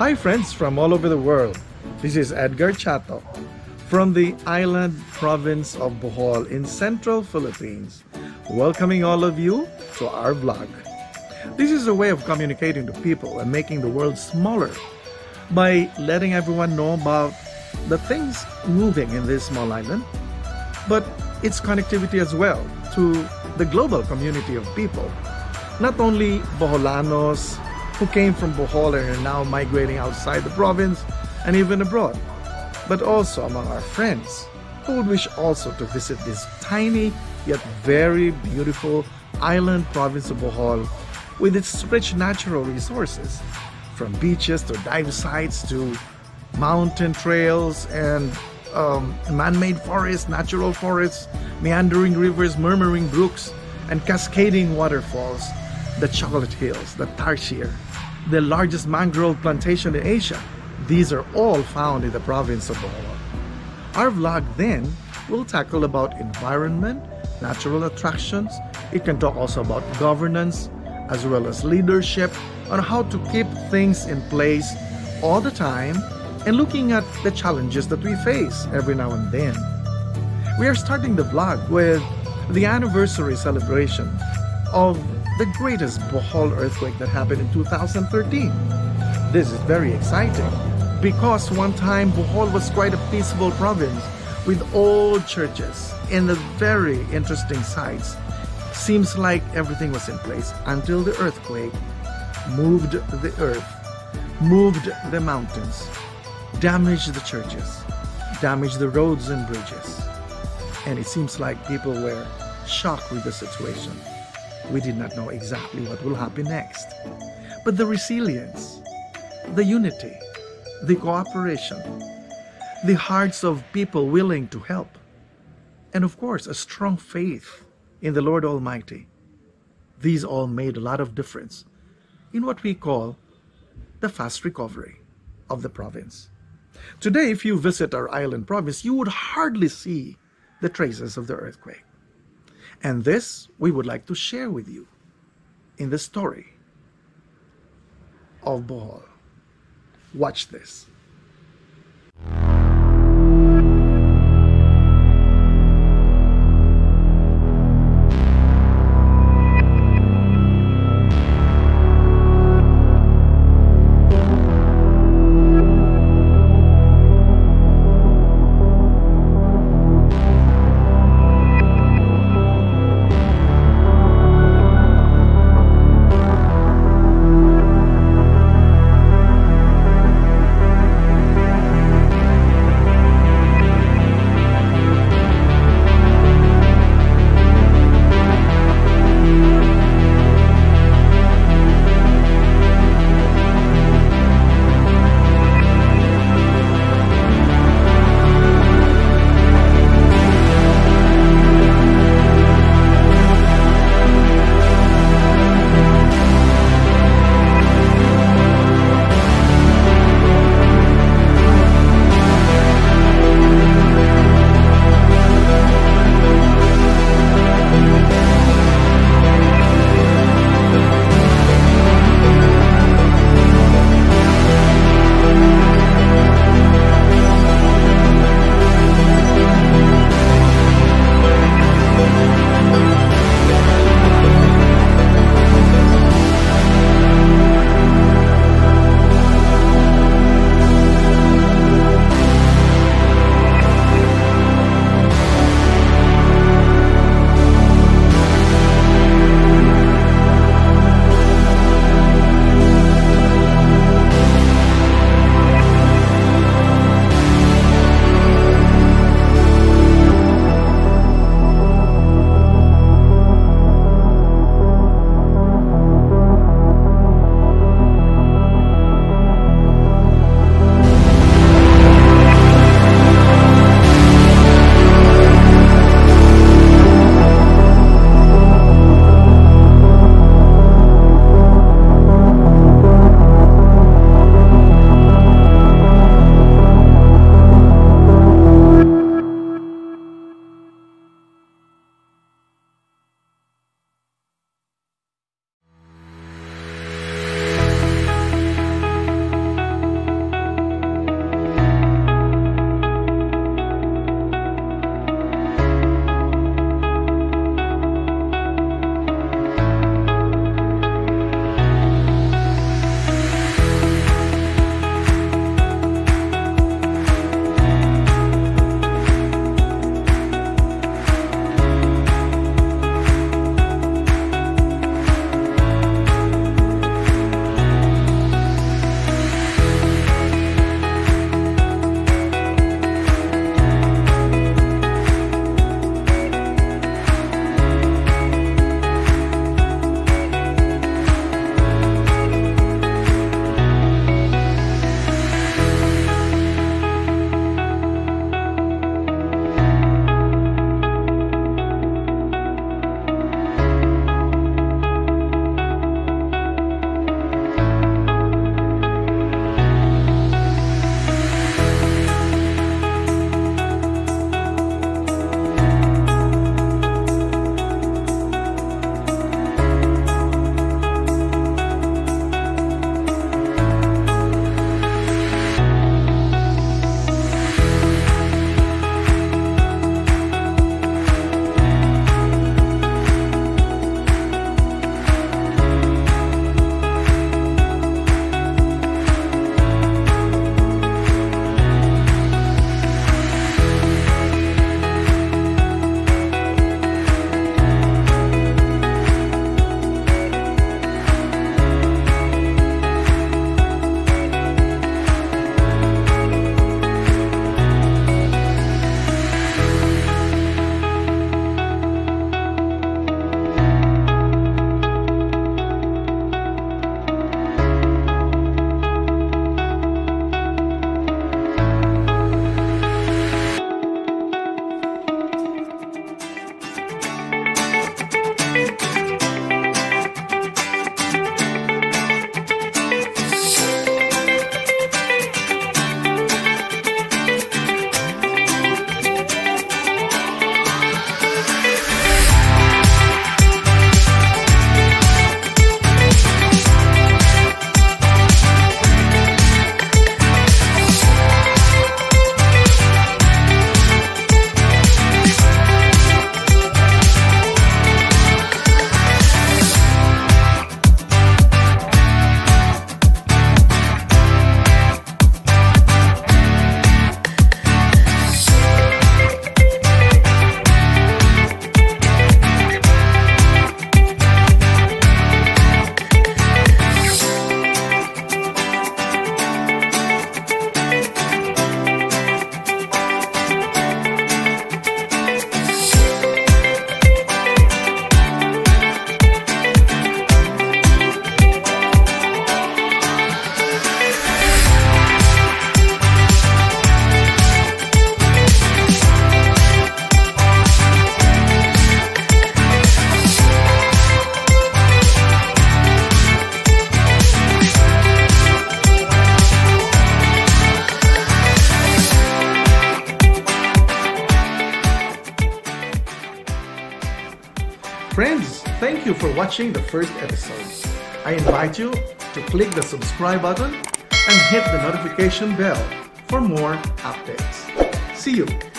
Hi friends from all over the world, this is Edgar Chatto from the island province of Bohol in central Philippines, welcoming all of you to our vlog. This is a way of communicating to people and making the world smaller by letting everyone know about the things moving in this small island, but its connectivity as well to the global community of people. Not only Boholanos who came from Bohol and are now migrating outside the province and even abroad, but also among our friends who would wish also to visit this tiny yet very beautiful island province of Bohol with its rich natural resources, from beaches to dive sites to mountain trails and man-made forests, natural forests, meandering rivers, murmuring brooks, and cascading waterfalls, the Chocolate Hills, the Tarsier, the largest mangrove plantation in Asia. These are all found in the province of Bohol. Our vlog then will tackle about environment, natural attractions. It can talk also about governance as well as leadership on how to keep things in place all the time and looking at the challenges that we face every now and then. We are starting the vlog with the anniversary celebration of the greatest Bohol earthquake that happened in 2013. This is very exciting because one time Bohol was quite a peaceful province with old churches and the very interesting sites. Seems like everything was in place until the earthquake moved the earth, moved the mountains, damaged the churches, damaged the roads and bridges. And it seems like people were shocked with the situation. We did not know exactly what will happen next. But the resilience, the unity, the cooperation, the hearts of people willing to help, and of course, a strong faith in the Lord Almighty. These all made a lot of difference in what we call the fast recovery of the province. Today, if you visit our island province, you would hardly see the traces of the earthquake. And this we would like to share with you in the story of Bohol. Watch this. Thank you for watching the first episode. I invite you to click the subscribe button and hit the notification bell for more updates. See you!